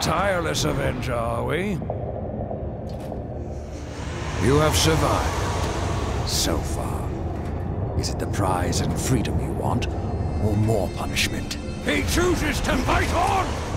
tireless avenger, are we? You have survived, so far. Is it the prize and freedom you want, or more punishment? He chooses to fight on!